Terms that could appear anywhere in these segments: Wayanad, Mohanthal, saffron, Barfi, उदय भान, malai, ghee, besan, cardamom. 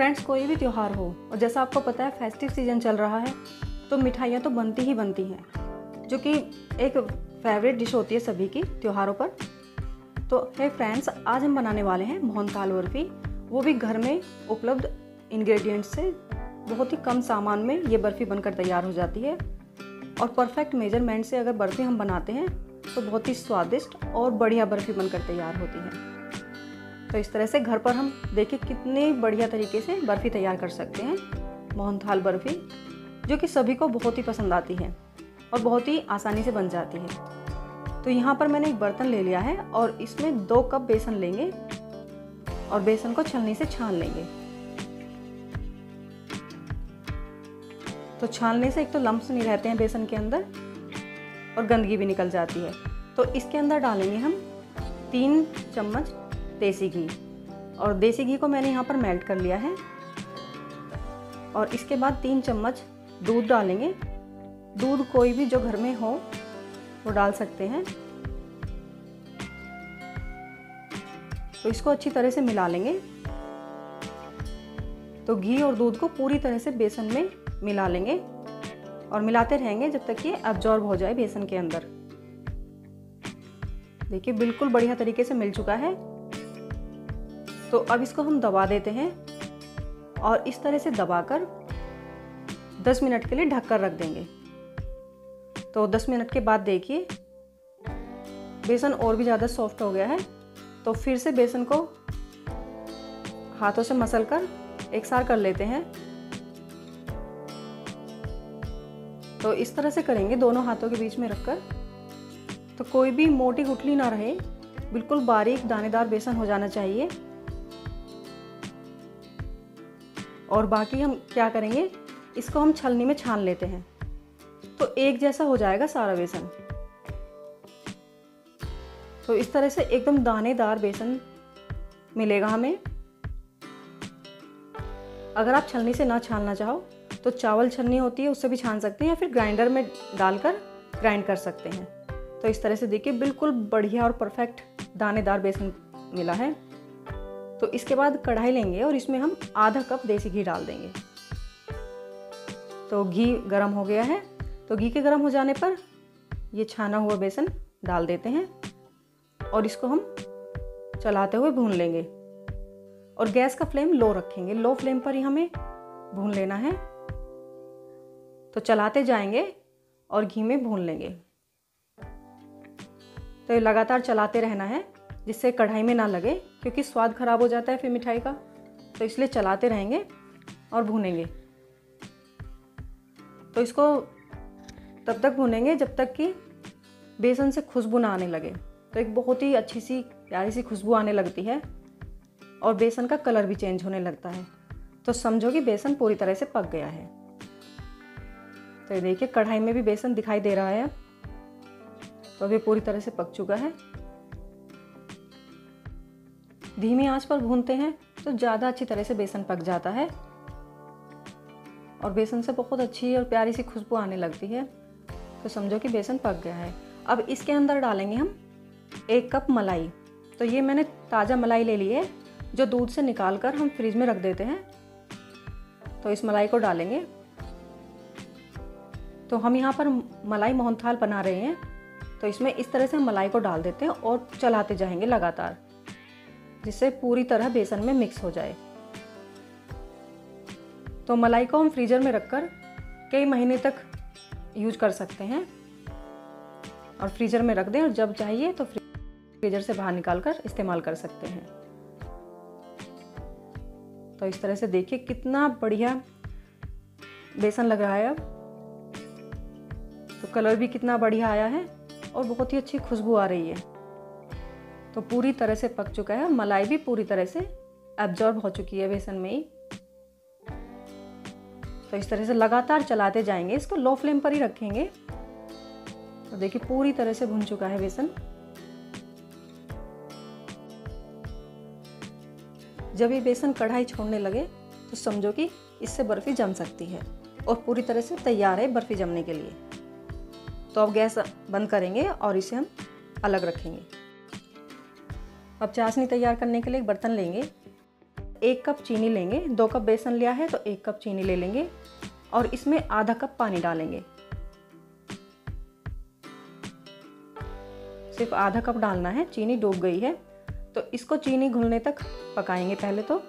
Friends, कोई भी त्यौहार हो और जैसा आपको पता है फेस्टिव सीजन चल रहा है तो मिठाइयाँ तो बनती ही बनती हैं, जो कि एक फेवरेट डिश होती है सभी की त्योहारों पर। तो हे फ्रेंड्स, आज हम बनाने वाले हैं मोहनथाल बर्फ़ी, वो भी घर में उपलब्ध इंग्रेडिएंट्स से बहुत ही कम सामान में ये बर्फ़ी बनकर तैयार हो जाती है। और परफेक्ट मेजरमेंट से अगर बर्फ़ी हम बनाते हैं तो बहुत ही स्वादिष्ट और बढ़िया बर्फ़ी बनकर तैयार होती है। तो इस तरह से घर पर हम देखिए कितने बढ़िया तरीके से बर्फ़ी तैयार कर सकते हैं, मोहनथाल बर्फ़ी, जो कि सभी को बहुत ही पसंद आती है और बहुत ही आसानी से बन जाती है। तो यहाँ पर मैंने एक बर्तन ले लिया है और इसमें 2 कप बेसन लेंगे और बेसन को छलनी से छान लेंगे। तो छानने से एक तो लम्प्स नहीं रहते हैं बेसन के अंदर और गंदगी भी निकल जाती है। तो इसके अंदर डालेंगे हम 3 चम्मच देसी घी, और देसी घी को मैंने यहाँ पर मेल्ट कर लिया है। और इसके बाद 3 चम्मच दूध डालेंगे। दूध कोई भी जो घर में हो वो डाल सकते हैं। तो इसको अच्छी तरह से मिला लेंगे। तो घी और दूध को पूरी तरह से बेसन में मिला लेंगे और मिलाते रहेंगे जब तक ये एब्जॉर्ब हो जाए बेसन के अंदर। देखिए बिल्कुल बढ़िया तरीके से मिल चुका है। तो अब इसको हम दबा देते हैं और इस तरह से दबाकर 10 मिनट के लिए ढककर रख देंगे। तो 10 मिनट के बाद देखिए बेसन और भी ज़्यादा सॉफ्ट हो गया है। तो फिर से बेसन को हाथों से मसलकर एकसार कर लेते हैं। तो इस तरह से करेंगे, दोनों हाथों के बीच में रखकर। तो कोई भी मोटी गुठली ना रहे, बिल्कुल बारीक दानेदार बेसन हो जाना चाहिए। और बाकी हम क्या करेंगे, इसको हम छलनी में छान लेते हैं तो एक जैसा हो जाएगा सारा बेसन। तो इस तरह से एकदम दानेदार बेसन मिलेगा हमें। अगर आप छलनी से ना छानना चाहो तो चावल छलनी होती है उससे भी छान सकते हैं, या फिर ग्राइंडर में डालकर ग्राइंड कर सकते हैं। तो इस तरह से देखिए बिल्कुल बढ़िया और परफेक्ट दानेदार बेसन मिला है। तो इसके बाद कढ़ाई लेंगे और इसमें हम आधा कप देसी घी डाल देंगे। तो घी गरम हो गया है, तो घी के गरम हो जाने पर ये छाना हुआ बेसन डाल देते हैं और इसको हम चलाते हुए भून लेंगे। और गैस का फ्लेम लो रखेंगे, लो फ्लेम पर ही हमें भून लेना है। तो चलाते जाएंगे और घी में भून लेंगे। तो ये लगातार चलाते रहना है जिससे कढ़ाई में ना लगे, क्योंकि स्वाद खराब हो जाता है फिर मिठाई का। तो इसलिए चलाते रहेंगे और भूनेंगे। तो इसको तब तक भूनेंगे जब तक कि बेसन से खुशबू ना आने लगे। तो एक बहुत ही अच्छी सी प्यारी सी खुशबू आने लगती है और बेसन का कलर भी चेंज होने लगता है। तो समझो कि बेसन पूरी तरह से पक गया है। तो देखिए कढ़ाई में भी बेसन दिखाई दे रहा है। तो अब ये पूरी तरह से पक चुका है। धीमी आंच पर भूनते हैं तो ज़्यादा अच्छी तरह से बेसन पक जाता है और बेसन से बहुत अच्छी और प्यारी सी खुशबू आने लगती है। तो समझो कि बेसन पक गया है। अब इसके अंदर डालेंगे हम 1 कप मलाई। तो ये मैंने ताज़ा मलाई ले ली है, जो दूध से निकाल कर हम फ्रिज में रख देते हैं। तो इस मलाई को डालेंगे। तो हम यहाँ पर मलाई मोहनथाल बना रहे हैं, तो इसमें इस तरह से हम मलाई को डाल देते हैं और चलाते जाएंगे लगातार, जिससे पूरी तरह बेसन में मिक्स हो जाए। तो मलाई को हम फ्रीजर में रखकर कई महीने तक यूज कर सकते हैं और फ्रीजर में रख दें, और जब चाहिए तो फ्रीजर से बाहर निकाल कर इस्तेमाल कर सकते हैं। तो इस तरह से देखिए कितना बढ़िया बेसन लग रहा है अब। तो कलर भी कितना बढ़िया आया है और बहुत ही अच्छी खुशबू आ रही है। तो पूरी तरह से पक चुका है, मलाई भी पूरी तरह से एब्जॉर्ब हो चुकी है बेसन में ही। तो इस तरह से लगातार चलाते जाएंगे, इसको लो फ्लेम पर ही रखेंगे। तो देखिए पूरी तरह से भुन चुका है बेसन। जब ये बेसन कढ़ाई छोड़ने लगे तो समझो कि इससे बर्फ़ी जम सकती है और पूरी तरह से तैयार है बर्फ़ी जमने के लिए। तो अब गैस बंद करेंगे और इसे हम अलग रखेंगे। अब चाशनी तैयार करने के लिए एक बर्तन लेंगे एक कप चीनी लेंगे। 2 कप बेसन लिया है तो 1 कप चीनी ले लेंगे और इसमें आधा कप पानी डालेंगे। सिर्फ आधा कप डालना है, चीनी डूब गई है तो इसको चीनी घुलने तक पकाएंगे। पहले तो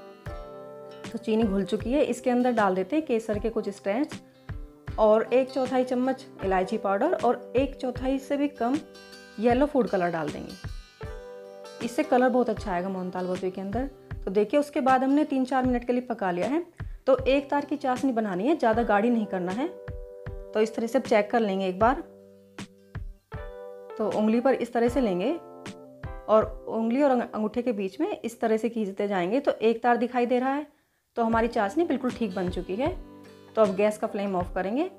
चीनी घुल चुकी है, इसके अंदर डाल देते हैं केसर के कुछ स्ट्रेच और 1/4 चम्मच इलायची पाउडर और 1/4 से भी कम येलो फूड कलर डाल देंगे। इससे कलर बहुत अच्छा आएगा मोहनथाल बर्फी के अंदर। तो देखिए उसके बाद हमने 3-4 मिनट के लिए पका लिया है। तो एक तार की चाशनी बनानी है, ज़्यादा गाढ़ी नहीं करना है। तो इस तरह से चेक कर लेंगे एक बार, तो उंगली पर इस तरह से लेंगे और उंगली और अंगूठे के बीच में इस तरह से खींचते जाएंगे तो एक तार दिखाई दे रहा है। तो हमारी चाशनी बिल्कुल ठीक बन चुकी है। तो अब गैस का फ्लेम ऑफ करेंगे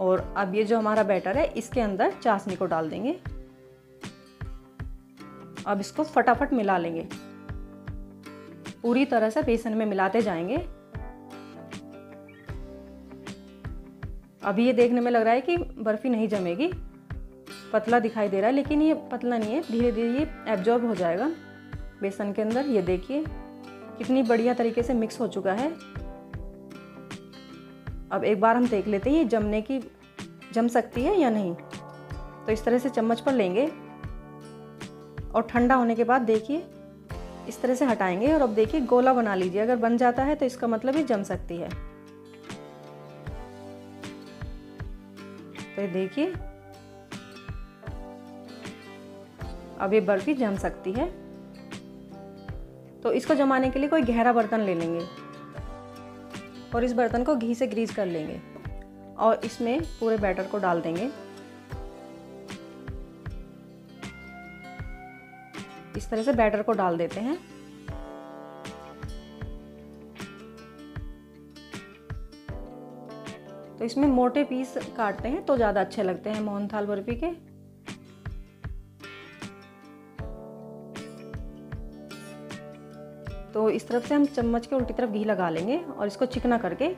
और अब ये जो हमारा बैटर है इसके अंदर चाशनी को डाल देंगे। अब इसको फटाफट मिला लेंगे, पूरी तरह से बेसन में मिलाते जाएंगे। अभी ये देखने में लग रहा है कि बर्फी नहीं जमेगी, पतला दिखाई दे रहा है, लेकिन ये पतला नहीं है, धीरे धीरे ये एब्जॉर्ब हो जाएगा बेसन के अंदर। ये देखिए कितनी बढ़िया तरीके से मिक्स हो चुका है। अब एक बार हम देख लेते हैं ये जमने की जम सकती है या नहीं। तो इस तरह से चम्मच पर लेंगे और ठंडा होने के बाद देखिए इस तरह से हटाएंगे और अब देखिए गोला बना लीजिए। अगर बन जाता है तो इसका मतलब ये जम सकती है। तो देखिए अब ये बर्फी जम सकती है। तो इसको जमाने के लिए कोई गहरा बर्तन ले लेंगे और इस बर्तन को घी से ग्रीस कर लेंगे और इसमें पूरे बैटर को डाल देंगे। इस तरह से बैटर को डाल देते हैं तो इसमें मोटे पीस काटते हैं तो ज़्यादा अच्छे लगते हैं मोहनथाल बर्फी के। तो इस तरफ से हम चम्मच के उल्टी तरफ घी लगा लेंगे और इसको चिकना करके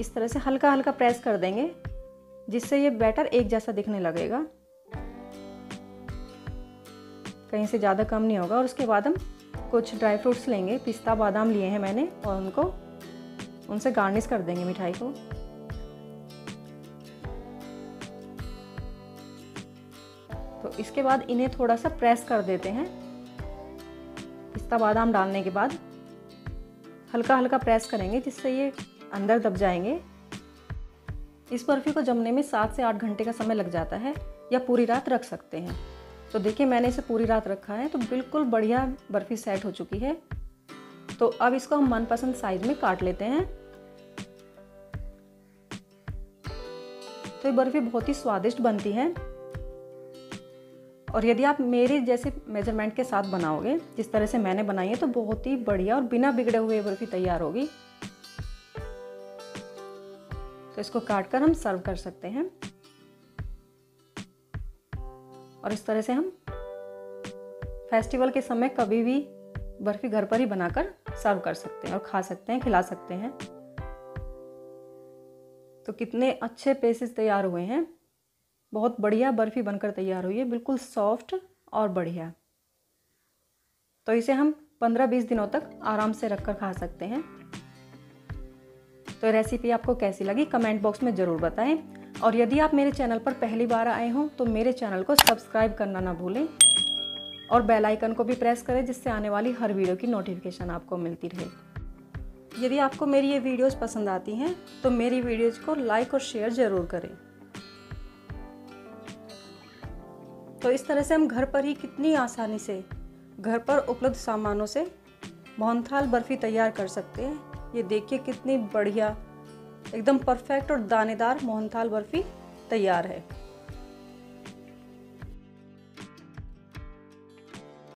इस तरह से हल्का हल्का प्रेस कर देंगे जिससे ये बैटर एक जैसा दिखने लगेगा, कहीं से ज़्यादा कम नहीं होगा। और उसके बाद हम कुछ ड्राई फ्रूट्स लेंगे, पिस्ता बादाम लिए हैं मैंने, और उनसे गार्निश कर देंगे मिठाई को। तो इसके बाद इन्हें थोड़ा सा प्रेस कर देते हैं। पिस्ता बादाम डालने के बाद हल्का हल्का प्रेस करेंगे जिससे ये अंदर दब जाएंगे। इस बर्फ़ी को जमने में 7 से 8 घंटे का समय लग जाता है या पूरी रात रख सकते हैं। तो देखिए मैंने इसे पूरी रात रखा है तो बिल्कुल बढ़िया बर्फ़ी सेट हो चुकी है। तो अब इसको हम मनपसंद साइज में काट लेते हैं। तो ये बर्फ़ी बहुत ही स्वादिष्ट बनती है और यदि आप मेरे जैसे मेजरमेंट के साथ बनाओगे जिस तरह से मैंने बनाई है तो बहुत ही बढ़िया और बिना बिगड़े हुए बर्फ़ी तैयार होगी। तो इसको काट कर हम सर्व कर सकते हैं और इस तरह से हम फेस्टिवल के समय कभी भी बर्फ़ी घर पर ही बनाकर सर्व कर सकते हैं और खा सकते हैं, खिला सकते हैं। तो कितने अच्छे पीसेस तैयार हुए हैं, बहुत बढ़िया बर्फ़ी बनकर तैयार हुई है, बिल्कुल सॉफ्ट और बढ़िया। तो इसे हम 15-20 दिनों तक आराम से रखकर खा सकते हैं। तो रेसिपी आपको कैसी लगी कमेंट बॉक्स में ज़रूर बताएं और यदि आप मेरे चैनल पर पहली बार आए हों तो मेरे चैनल को सब्सक्राइब करना ना भूलें और बेल आइकन को भी प्रेस करें जिससे आने वाली हर वीडियो की नोटिफिकेशन आपको मिलती रहे। यदि आपको मेरी ये वीडियोस पसंद आती हैं तो मेरी वीडियोस को लाइक और शेयर ज़रूर करें। तो इस तरह से हम घर पर ही कितनी आसानी से घर पर उपलब्ध सामानों से मोहनथाल बर्फ़ी तैयार कर सकते हैं। ये देखिए कितनी बढ़िया एकदम परफेक्ट और दानेदार मोहनथाल बर्फ़ी तैयार है।